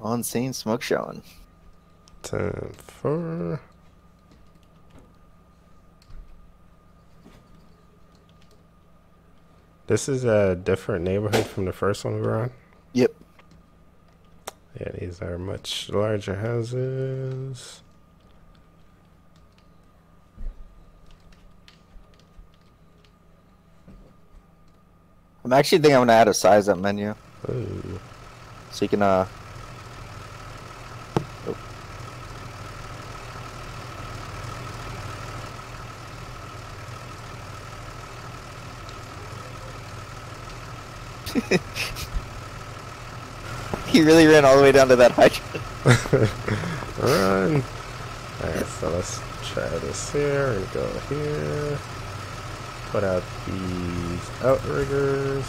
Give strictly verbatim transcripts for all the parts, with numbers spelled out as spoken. On scene smoke showing. Time for. This is a different neighborhood from the first one we were on? Yep. Yeah, these are much larger houses. I'm actually thinking I'm gonna add a size up menu. Ooh. So you can, uh. Oh. He really ran all the way down to that hydrant. Run! Alright, so let's try this here and go here. Put out these outriggers.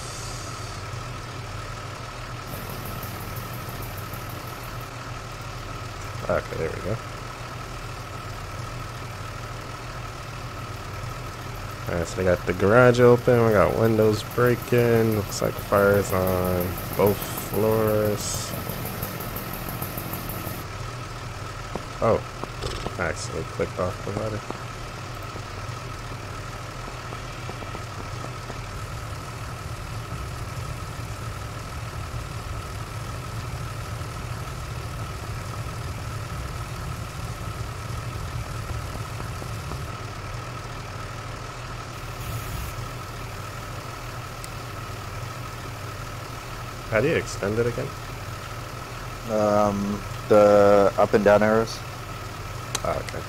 Okay, there we go. Alright, so we got the garage open, we got windows breaking, looks like fire's on both floors. Oh, I actually clicked off the ladder. How do you extend it again? Um, the up and down arrows. Oh, okay.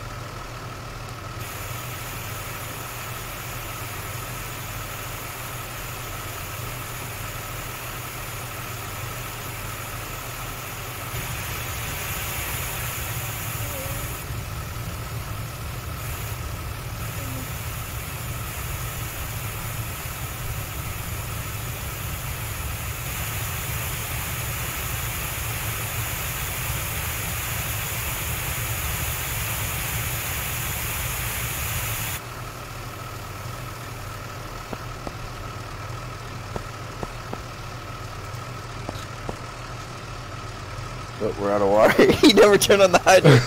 But we're out of water. He never turned on the hydrant.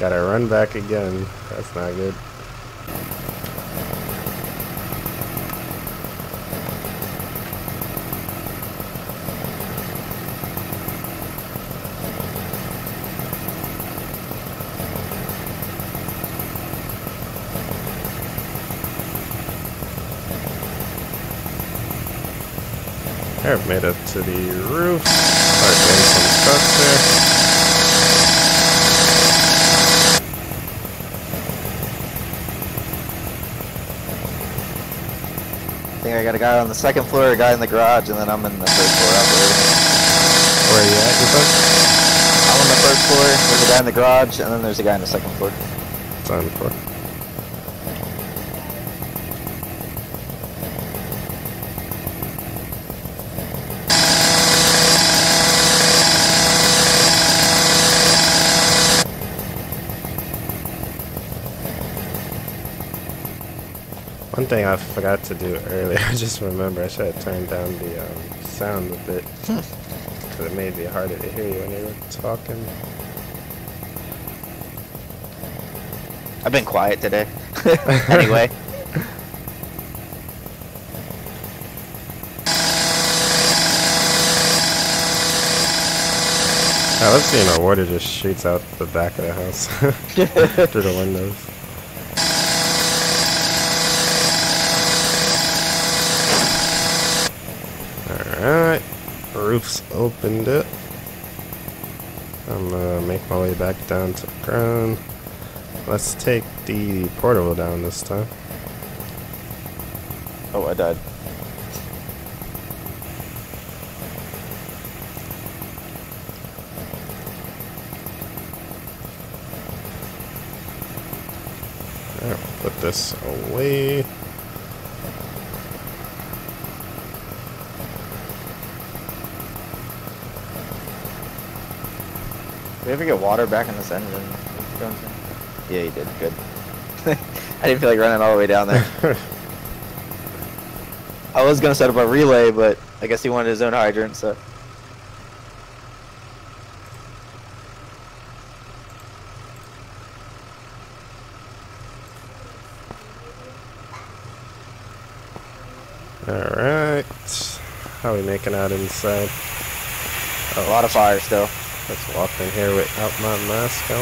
Gotta run back again. That's not good. I've made it to the roof. Start getting some stuff there. I think I got a guy on the second floor, a guy in the garage, and then I'm in the first floor operator. Where are you at, you folks? I'm on the first floor, there's a guy in the garage, and then there's a guy in the second floor. It's on the floor. One thing I forgot to do earlier, I just remember I should have turned down the um, sound a bit, because it made it harder to hear you when you were talking. I've been quiet today. Anyway. I love seeing our water just shoots out the back of the house through the windows. Alright, roof's opened up. I'm gonna make my way back down to the ground. Let's take the portable down this time. Oh, I died. Alright, we'll put this away. Did we ever get water back in this engine? Yeah, you did. Good. I didn't feel like running all the way down there. I was going to set up a relay, but I guess he wanted his own hydrant, so. Alright. How are we making out inside? A lot of fire still. Let's walk in here without my mask on.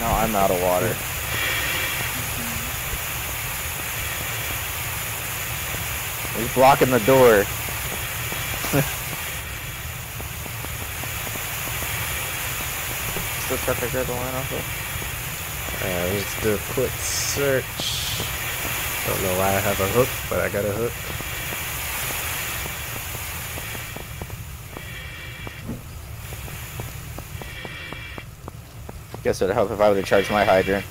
No, I'm out of water. He's blocking the door. Is the truck I grabbed the line off of? Alright, let's do a quick search. Don't know why I have a hook, but I got a hook. Guess it would help if I would have charged my hydrant.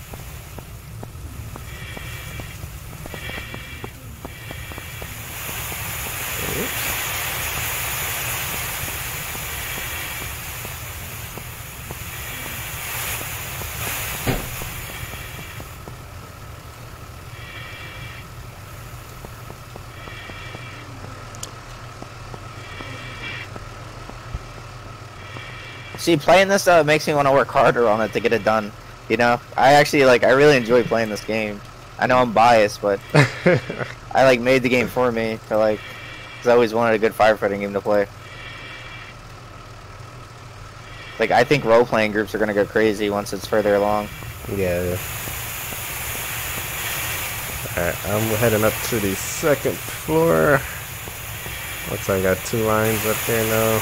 See, playing this uh, makes me want to work harder on it to get it done. You know, I actually like. I really enjoy playing this game. I know I'm biased, but I like made the game for me. To like, cause I always wanted a good firefighting game to play. Like, I think role-playing groups are gonna go crazy once it's further along. Yeah. yeah. All right, I'm heading up to the second floor. Looks like I got two lines up there now.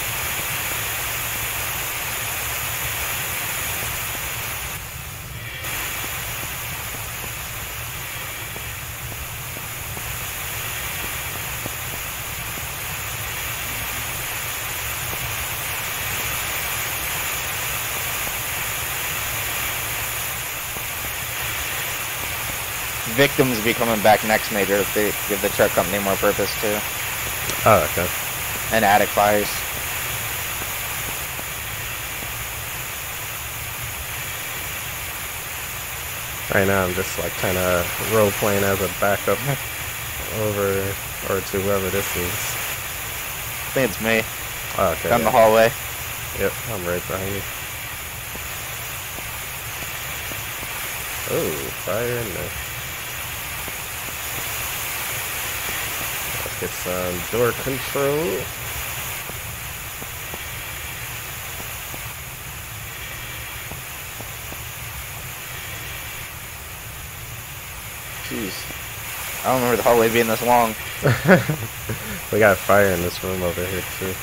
Victims will be coming back next major if they give the truck company more purpose too. Oh, okay. And attic fires. Right now I'm just like kind of role playing as a backup over or to whoever this is. I think it's me. Oh, okay. Down yeah. the hallway. Yep, I'm right behind you. Oh, fire in there. Get some door control. Jeez. I don't remember the hallway being this long. We got fire in this room over here, too.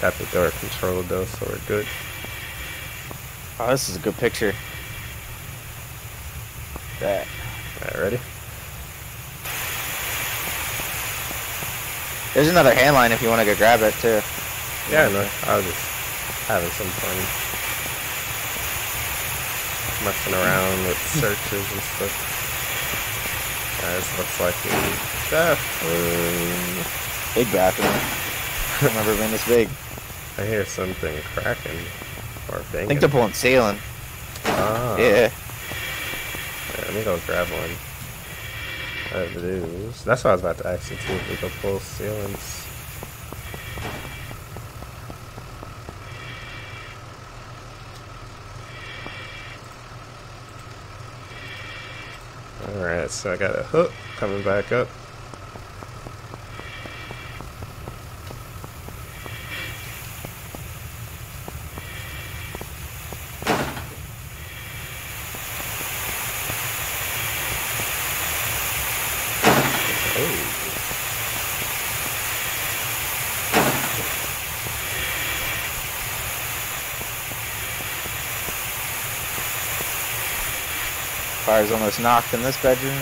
Got the door control, though, so we're good. Oh, this is a good picture. That. Alright, ready? There's another hand line if you want to go grab it, too. Yeah, no, I was just having some fun. Messing around with searches and stuff. Alright, this looks like a bathroom. Big bathroom. I don't remember being this big. I hear something cracking or banging. I think they're pulling ceiling. Ah. Yeah. Right, let me go grab one. That's what I was about to ask you too, if we could pull ceilings. Alright, so I got a hook coming back up. Fire's almost knocked in this bedroom.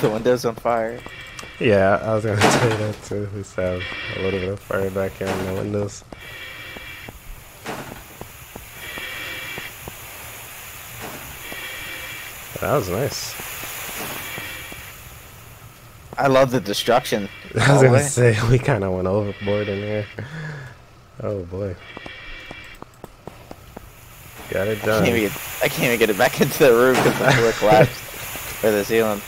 The window's on fire. Yeah, I was gonna say that too. We have a little bit of fire back here on the windows. That was nice. I love the destruction. I was gonna say we kind of went overboard in here. Oh boy. Got it done. I can't even, I can't even get it back into the room because the floor collapsed. Or the ceiling.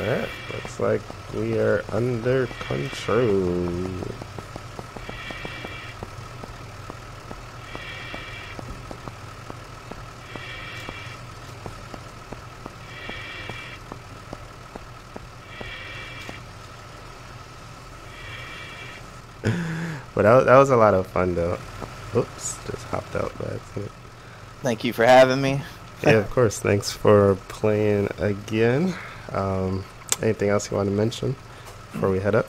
Alright, looks like we are under control. But that, that was a lot of fun though. Oops, just hopped out by accident. Thank you for having me. Yeah, of course. Thanks for playing again. Um, anything else you want to mention before we head up?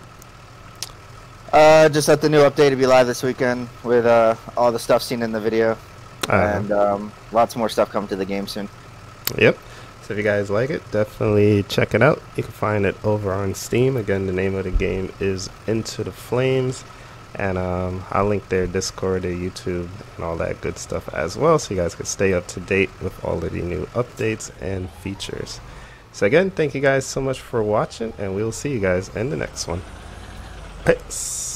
Uh, just that the new update will be live this weekend with uh, all the stuff seen in the video. Uh, and um, lots more stuff coming to the game soon. Yep. So if you guys like it, definitely check it out. You can find it over on Steam. Again, the name of the game is Into the Flames. And um, I'll link their Discord, their YouTube, and all that good stuff as well, so you guys can stay up to date with all of the new updates and features. So again, thank you guys so much for watching, and we'll see you guys in the next one. Peace.